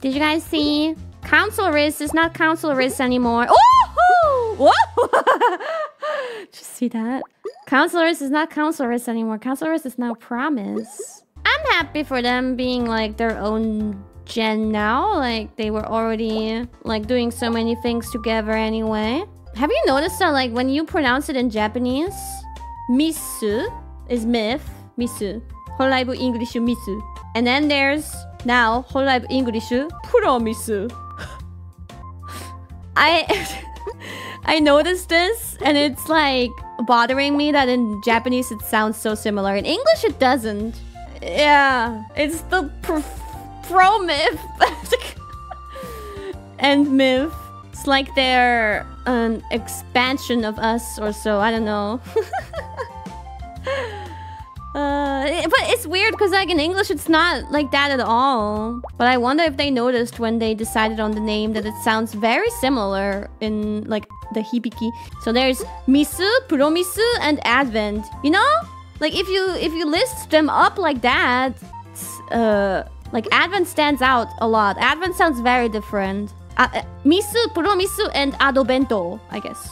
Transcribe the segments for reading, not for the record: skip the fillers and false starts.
Did you guys see? Counselorist is not Counselorist anymore. Oh! Whoa! Did you see that? Counselorist is not Counselorist anymore. Counselorist is now Promise. I'm happy for them being like their own gen now. Like they were already like doing so many things together anyway. Have you noticed that like when you pronounce it in Japanese, Misu is myth, Misu. Holaibu Englishu Misu. And then there's now Holaibu Englishu Puromisu. I noticed this and it's like bothering me that in Japanese it sounds so similar. In English it doesn't. Yeah, it's the pro-myth and myth. It's like they're an expansion of us or so, I don't know. But it's weird because like in English it's not like that at all. But I wonder if they noticed when they decided on the name that it sounds very similar in like the hibiki. So there's Misu, Puromisu, and Advent, you know? Like if you list them up like that, like Advent stands out a lot. Advent sounds very different. Misu, Puromisu, and Adobento, I guess.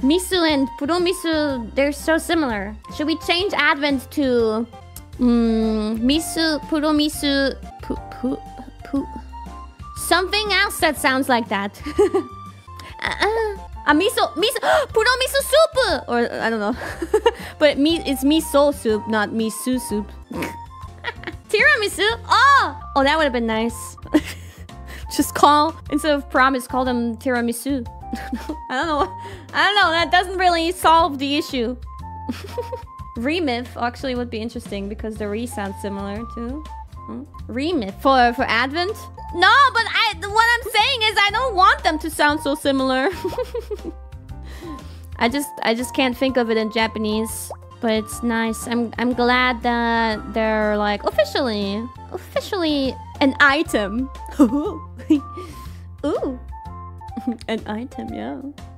Misu and Puromisu, they're so similar. Should we change Advent to Misu, Puromisu, something else that sounds like that? Miso, Puromisu soup! Or, I don't know. But it's miso soup, not misu soup. Tiramisu? Oh, that would have been nice. Just call, instead of Promise, call them Tiramisu. I don't know, that doesn't really solve the issue. Remyth actually would be interesting because the re sounds similar too. Remyth for Advent? No, but what I'm saying is I don't want them to sound so similar. I just can't think of it in Japanese, but it's nice. I'm glad that they're like officially an item. Ooh. An item, yeah.